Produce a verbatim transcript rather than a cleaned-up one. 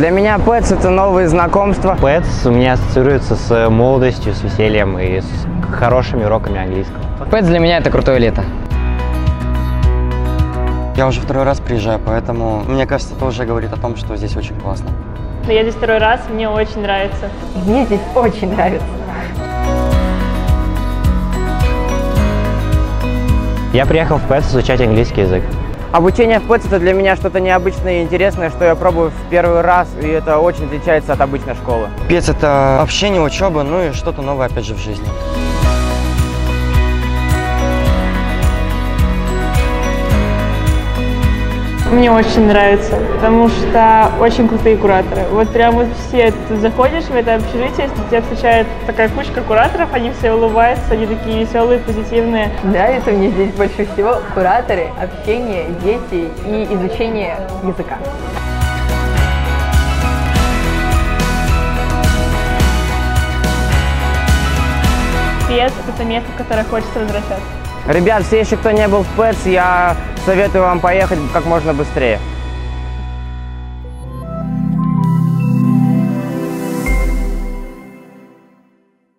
Для меня пэтс — это новые знакомства. пэтс у меня ассоциируется с молодостью, с весельем и с хорошими уроками английского. пэтс для меня — это крутое лето. Я уже второй раз приезжаю, поэтому, мне кажется, это уже говорит о том, что здесь очень классно. Я здесь второй раз, мне очень нравится. Мне здесь очень нравится. Я приехал в пэтс изучать английский язык. Обучение в пэтс — это для меня что-то необычное и интересное, что я пробую в первый раз, и это очень отличается от обычной школы. пэтс — это общение, учеба, ну и что-то новое опять же в жизни. Мне очень нравится, потому что очень крутые кураторы. Вот прям вот все, ты заходишь в это общежитие, если тебя встречает такая кучка кураторов, они все улыбаются, они такие веселые, позитивные. Нравится мне здесь больше всего кураторы, общение, дети и изучение языка. пэтс – это место, в которое хочется возвращаться. Ребят, все еще кто не был в пэтс, я советую вам поехать как можно быстрее.